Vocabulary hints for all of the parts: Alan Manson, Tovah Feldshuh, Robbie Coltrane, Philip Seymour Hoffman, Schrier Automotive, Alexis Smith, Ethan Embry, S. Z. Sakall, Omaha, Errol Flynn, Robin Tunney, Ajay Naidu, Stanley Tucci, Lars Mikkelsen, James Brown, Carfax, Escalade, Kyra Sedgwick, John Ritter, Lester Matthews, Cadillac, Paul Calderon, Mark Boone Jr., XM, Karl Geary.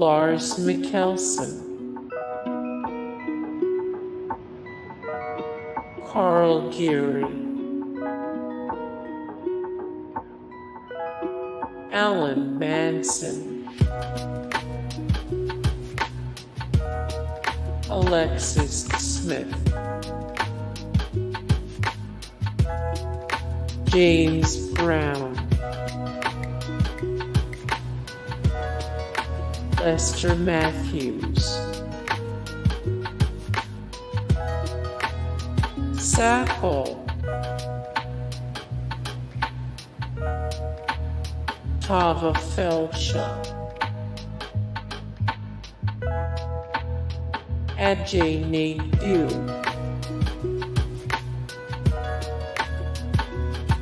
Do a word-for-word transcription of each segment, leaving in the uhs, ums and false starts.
Lars Mikkelsen, Karl Geary, Alan Manson, Alexis Smith, James Brown, Lester Matthews, Sakall, Tovah Feldshuh, Ajay Naidu,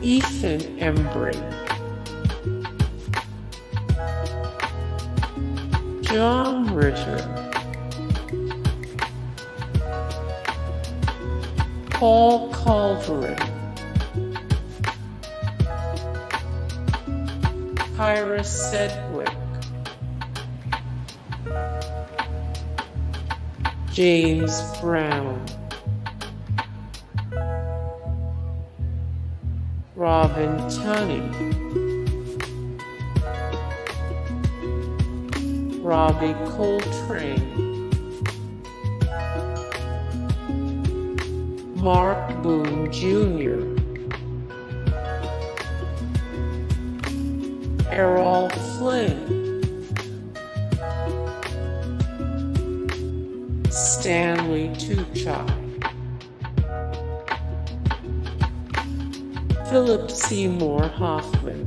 Ethan Embry, John Ritter, Paul Calderon, Kyra Sedgwick, James Brown, Robin Tunney, Robbie Coltrane, Mark Boone Junior, Errol Flynn, Stanley Tucci, Philip Seymour Hoffman.